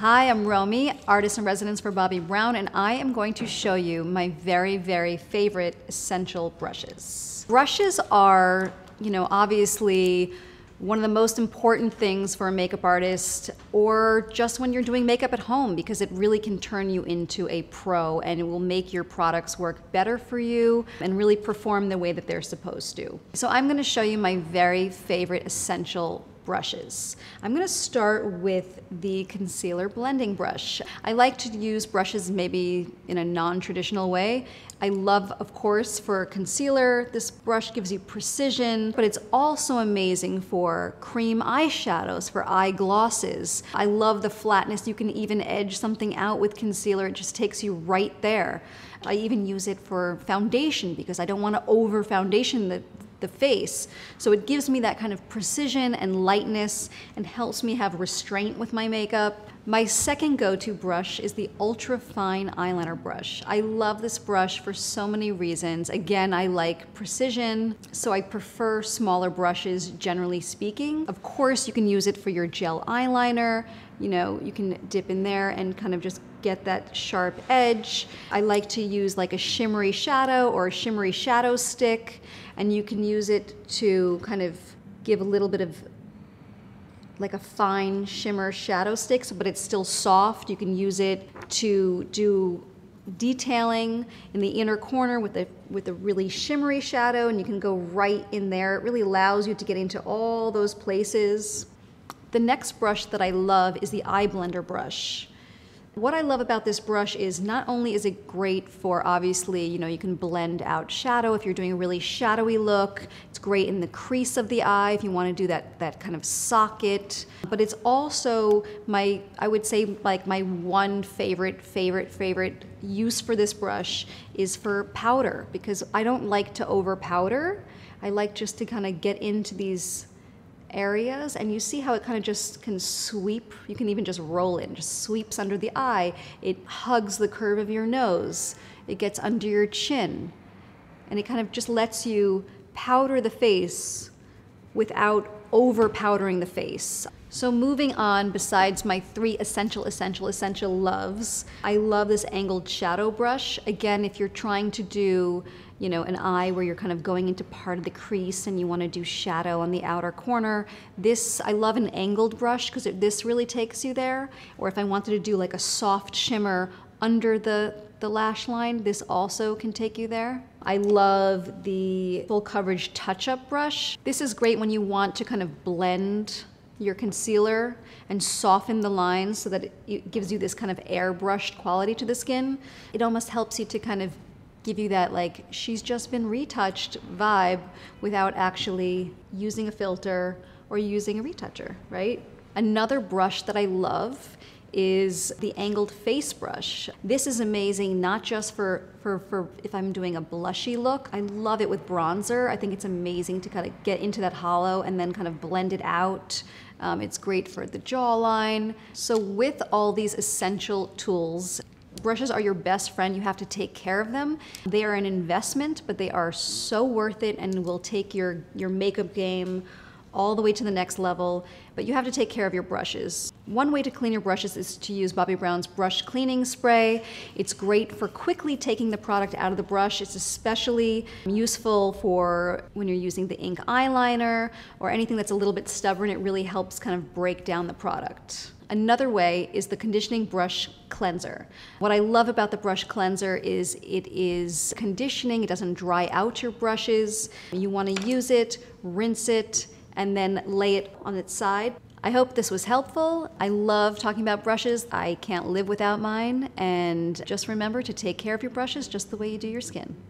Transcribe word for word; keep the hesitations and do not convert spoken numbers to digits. Hi, I'm Romy, artist in residence for Bobbi Brown, and I am going to show you my very, very favorite essential brushes. Brushes are, you know, obviously one of the most important things for a makeup artist, or just when you're doing makeup at home, because it really can turn you into a pro and it will make your products work better for you and really perform the way that they're supposed to. So I'm gonna show you my very favorite essential brushes. I'm going to start with the concealer blending brush. I like to use brushes maybe in a non-traditional way. I love, of course, for concealer. This brush gives you precision, but it's also amazing for cream eyeshadows, for eye glosses. I love the flatness. You can even edge something out with concealer. It just takes you right there. I even use it for foundation because I don't want to over foundation the the face. So it gives me that kind of precision and lightness and helps me have restraint with my makeup. My second go-to brush is the Ultra Fine Eyeliner Brush. I love this brush for so many reasons. Again, I like precision, so I prefer smaller brushes, generally speaking. Of course, you can use it for your gel eyeliner. You know, you can dip in there and kind of just get that sharp edge. I like to use like a shimmery shadow or a shimmery shadow stick, and you can use it to kind of give a little bit of like a fine shimmer shadow stick, but it's still soft. You can use it to do detailing in the inner corner with a, with a really shimmery shadow, and you can go right in there. It really allows you to get into all those places. The next brush that I love is the Eye Blender brush. What I love about this brush is not only is it great for, obviously, you know, you can blend out shadow if you're doing a really shadowy look. It's great in the crease of the eye if you want to do that, that kind of socket. But it's also my, I would say, like my one favorite, favorite, favorite use for this brush is for powder, because I don't like to over powder. I like just to kind of get into these areas, and you see how it kind of just can sweep. You can even just roll it and just sweeps under the eye. It hugs the curve of your nose. It gets under your chin, and it kind of just lets you powder the face without over powdering the face. So moving on, besides my three essential, essential, essential loves, I love this angled shadow brush. Again, if you're trying to do, you know, an eye where you're kind of going into part of the crease and you want to do shadow on the outer corner, this, I love an angled brush because this really takes you there. Or if I wanted to do like a soft shimmer under the, the lash line, this also can take you there. I love the full coverage touch-up brush. This is great when you want to kind of blend your concealer and soften the lines so that it gives you this kind of airbrushed quality to the skin. It almost helps you to kind of give you that like she's just been retouched vibe without actually using a filter or using a retoucher, right? Another brush that I love is the angled face brush. This is amazing not just for, for, for if I'm doing a blushy look. I love it with bronzer. I think it's amazing to kind of get into that hollow and then kind of blend it out. Um, it's great for the jawline. So with all these essential tools, brushes are your best friend. You have to take care of them. They are an investment, but they are so worth it and will take your, your makeup game all the way to the next level, but you have to take care of your brushes. One way to clean your brushes is to use Bobbi Brown's Brush Cleaning Spray. It's great for quickly taking the product out of the brush. It's especially useful for when you're using the ink eyeliner or anything that's a little bit stubborn. It really helps kind of break down the product. Another way is the Conditioning Brush Cleanser. What I love about the brush cleanser is it is conditioning. It doesn't dry out your brushes. You want to use it, rinse it, and then lay it on its side. I hope this was helpful. I love talking about brushes. I can't live without mine. And just remember to take care of your brushes just the way you do your skin.